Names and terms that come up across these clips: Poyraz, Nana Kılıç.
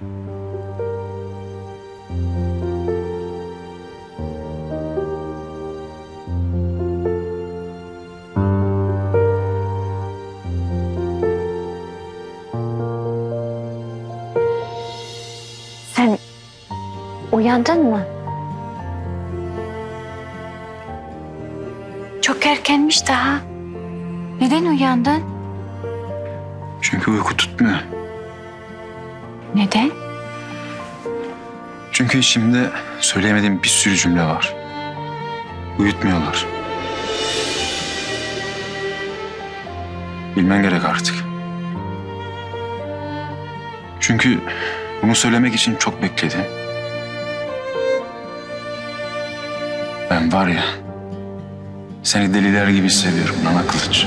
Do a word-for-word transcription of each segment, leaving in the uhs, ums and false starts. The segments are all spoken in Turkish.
Sen uyandın mı? Çok erkenmiş daha. Neden uyandın? Çünkü uyku tutmuyor. Neden? Çünkü içimde söyleyemediğim bir sürü cümle var. Uyutmuyorlar. Bilmen gerek artık. Çünkü bunu söylemek için çok bekledi. Ben var ya, seni deliler gibi hissediyorum Nana Kılıç.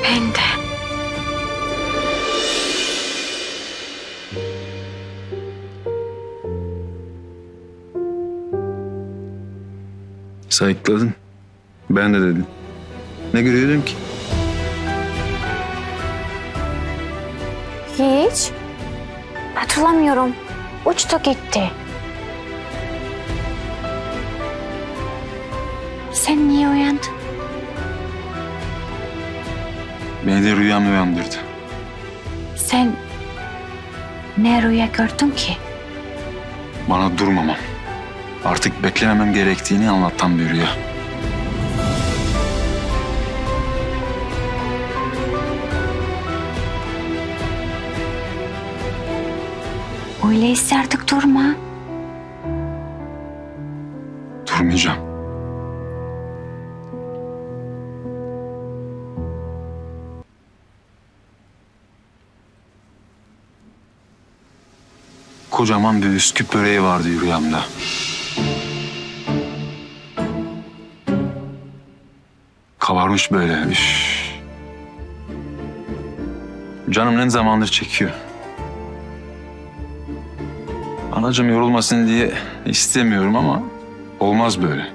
Ben de. Sayıkladın. Ben de dedim. Ne görüyordun ki? Hiç. Hatırlamıyorum. Uçtu gitti. Sen niye uyandın? Beni de rüyam uyandırdı. Sen ne rüya gördün ki? Bana durmamam, artık beklememem gerektiğini anlatan bir rüya. Öyleyse artık durma. Durmayacağım. Kocaman bir üsküp böreği vardı rüyamda. Kabarmış böyle. Üf. Canım ne zamandır çekiyor. Anacığım yorulmasın diye istemiyorum ama olmaz böyle.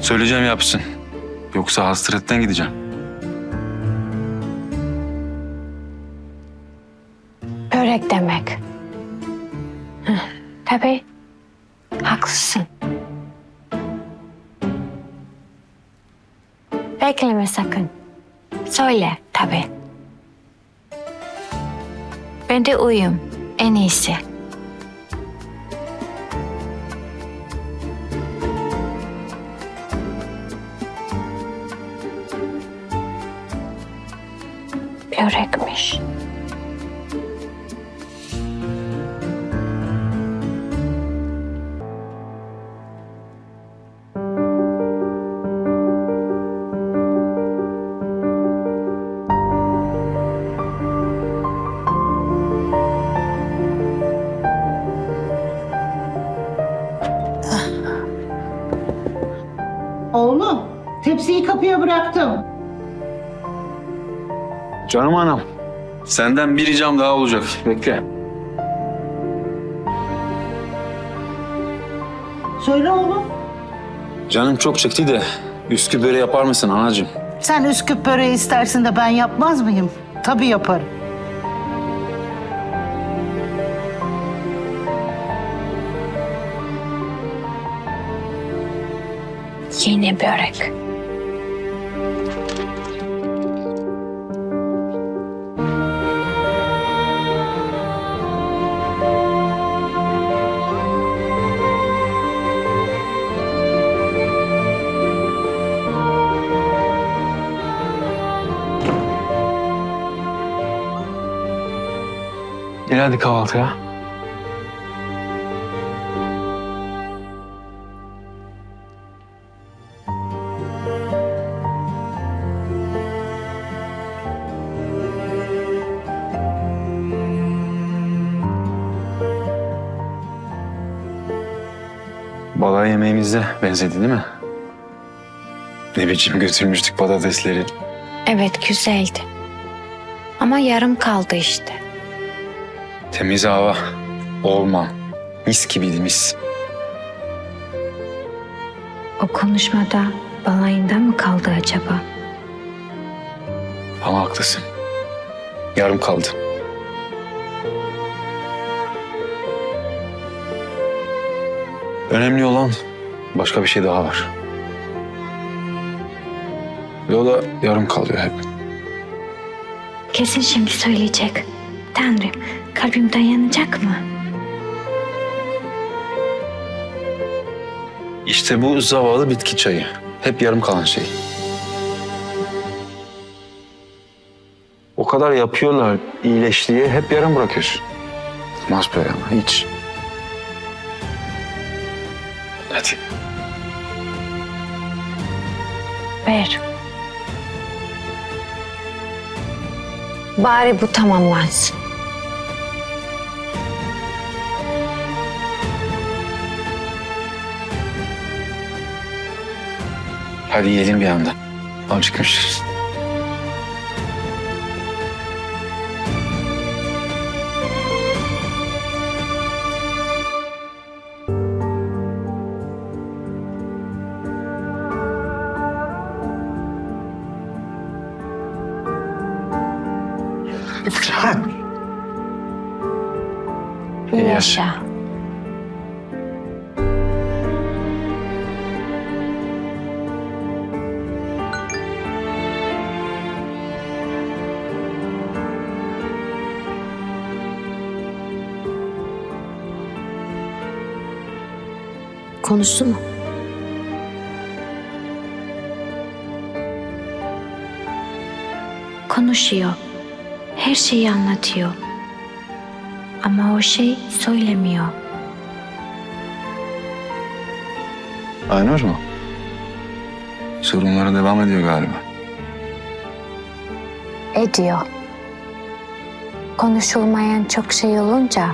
Söyleyeceğim yapsın. Yoksa hasretten gideceğim. Börek demek. Hı, tabii. Haklısın. Bekleme sakın. Söyle tabii. Ben de uyum. En iyisi. Börekmiş. Oğlum, tepsiyi kapıya bıraktım. Canım anam, senden bir ricam daha olacak. Bekle. Söyle oğlum. Canım çok çekti de üsküp böreği yapar mısın anacığım? Sen üsküp böreği istersin de ben yapmaz mıyım? Tabii yaparım. Yeni börek. Gel hadi kahvaltıya. Balığa yemeğimize benzedi değil mi? Ne biçim götürmüştük patatesleri. Evet, güzeldi. Ama yarım kaldı işte. Temiz hava, orman, mis gibiydi mis. O konuşmada balayından mı kaldı acaba? Ama haklısın. Yarım kaldı. Önemli olan başka bir şey daha var. Ve o da yarım kalıyor hep. Kesin şimdi söyleyecek. Tanrım, kalbim dayanacak mı? İşte bu zavallı bitki çayı. Hep yarım kalan şey. O kadar yapıyorlar iyileş diye, hep yarım bırakıyorsun. Olmaz böyle ama hiç. Hadi. Ver. Bari bu tamamlansın. Hadi yiyelim bir anda. Acıkmışız. İyi yaşa. Konuştu mu? Konuşuyor. Her şeyi anlatıyor. Ama o şey söylemiyor. Aynur mu? Sorunlara devam ediyor galiba. Ediyor. Konuşulmayan çok şey olunca.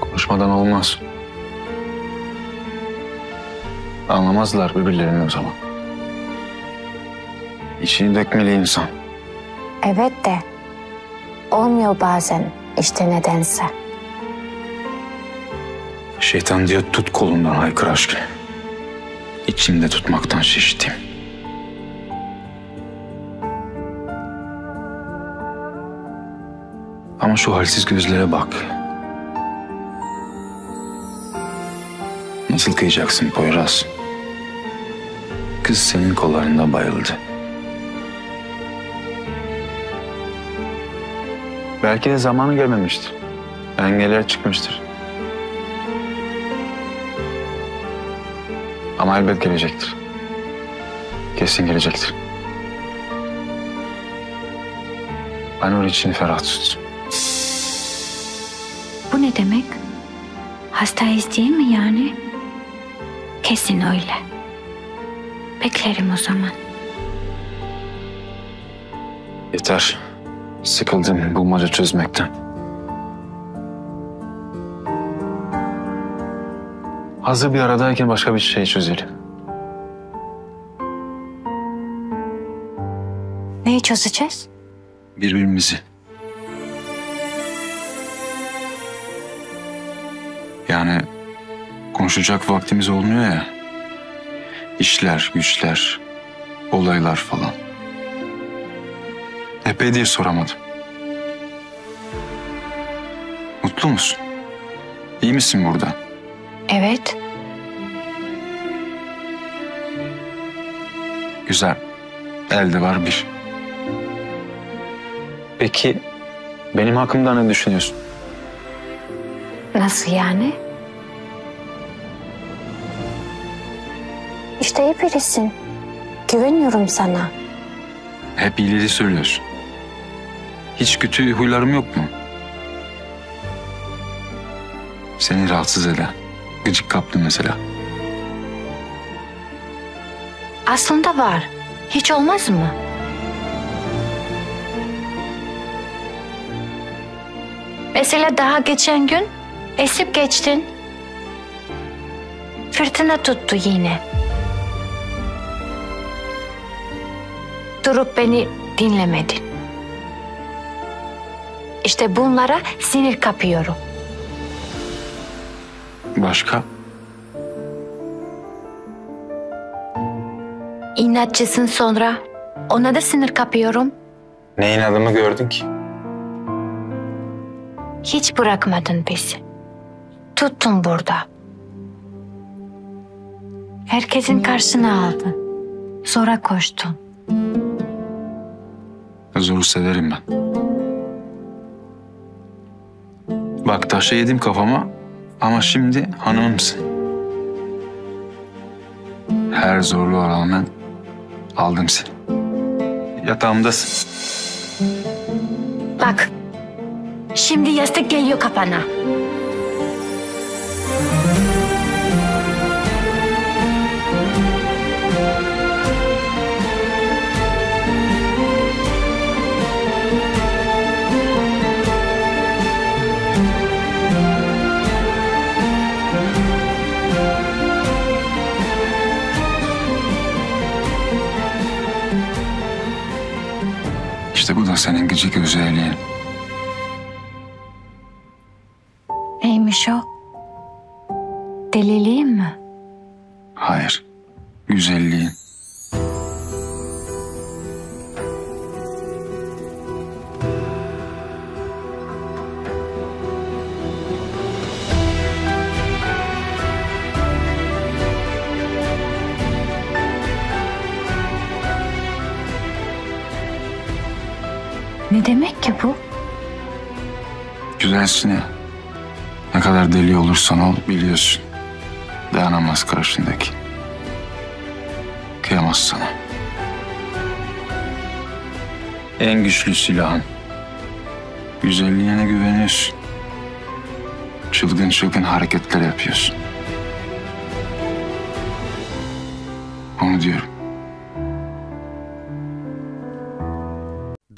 Konuşmadan olmaz. Anlamazlar birbirlerini o zaman. İçini dökmeli insan. Evet de. Olmuyor bazen işte nedense. Şeytan diyor tut kolundan haykır aşkı. İçimde tutmaktan şiştim. Ama şu halsiz gözlere bak. Nasıl kıyacaksın Poyraz? Kız senin kollarında bayıldı. Belki de zamanı gelmemiştir. Engeller çıkmıştır. Ama elbet gelecektir. Kesin gelecektir. Aynur için ferah tut. Bu ne demek? Hastayız değil mi yani? Kesin öyle. Beklerim o zaman. Yeter. Sıkıldım bulmaca çözmekten. Hazır bir aradayken başka bir şey çözelim. Neyi çözeceğiz? Birbirimizi. Yani konuşacak vaktimiz olmuyor ya. İşler, güçler, olaylar falan. Epeydir soramadım. Mutlu musun? İyi misin burada? Evet. Güzel. Elde var bir. Peki benim hakkımda ne düşünüyorsun? Nasıl yani? İşte iyi birisin. Güveniyorum sana. Hep iyileri söylüyorsun. Hiç kötü huylarım yok mu? Seni rahatsız eden, gıcık kaptı mesela. Aslında var. Hiç olmaz mı? Mesela daha geçen gün esip geçtin. fırtına tuttu yine. Durup beni dinlemedin. İşte bunlara sinir kapıyorum. Başka? İnatçısın sonra. Ona da sinir kapıyorum. Ne inadımı gördün ki? Hiç bırakmadın bizi. Tuttun burada. Herkesin karşına aldın. Sonra koştun. Zoru severim ben. Bak taşa yedim kafama ama şimdi hanımımsın. Her zorluğa rağmen aldım seni. Yatağımdasın. Bak. Şimdi yastık geliyor kafana. İşte bu da senin gıcık özelliğin. Neymiş o? Deliliğin mi? Hayır, güzelliğin. Ne demek ki bu? Güzelsin ya. Ne kadar deli olursan ol biliyorsun. Dayanamaz karşındaki. Kıyamaz sana. En güçlü silahın. Güzelliğine güveniyorsun. Çılgın çılgın hareketler yapıyorsun. Onu diyorum.